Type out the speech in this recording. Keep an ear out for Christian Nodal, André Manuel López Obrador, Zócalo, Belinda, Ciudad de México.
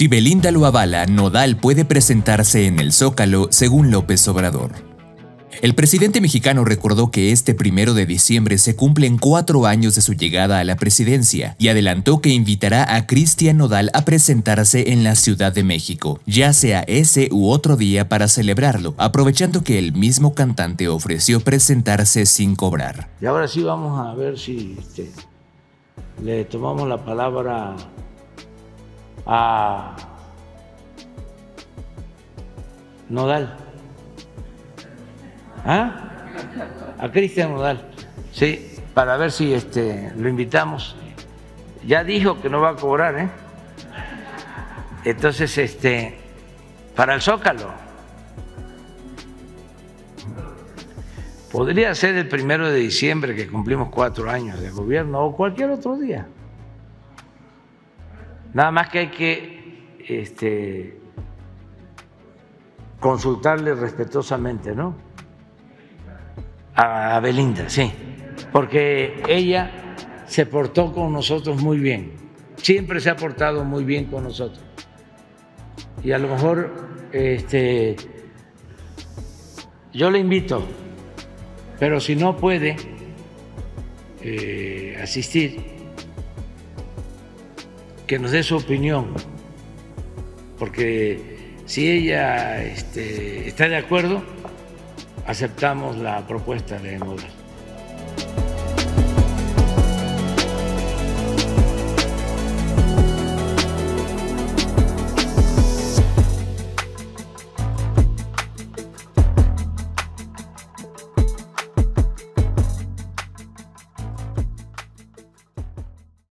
Si Belinda lo avala, Nodal puede presentarse en el Zócalo, según López Obrador. El presidente mexicano recordó que este 1 de diciembre se cumplen 4 años de su llegada a la presidencia y adelantó que invitará a Christian Nodal a presentarse en la Ciudad de México, ya sea ese u otro día para celebrarlo, aprovechando que el mismo cantante ofreció presentarse sin cobrar. Y ahora sí vamos a ver si le tomamos la palabra a Nodal. ¿Ah? A Christian Nodal. Sí, para ver si lo invitamos. Ya dijo que no va a cobrar, ¿eh? Entonces, para el Zócalo. Podría ser el 1 de diciembre, que cumplimos 4 años de gobierno, o cualquier otro día. Nada más que hay que consultarle respetuosamente, ¿no? A Belinda, sí, porque ella se portó con nosotros muy bien, siempre se ha portado muy bien con nosotros. Y a lo mejor yo le invito, pero si no puede asistir, que nos dé su opinión, porque si ella está de acuerdo, aceptamos la propuesta de Nodal.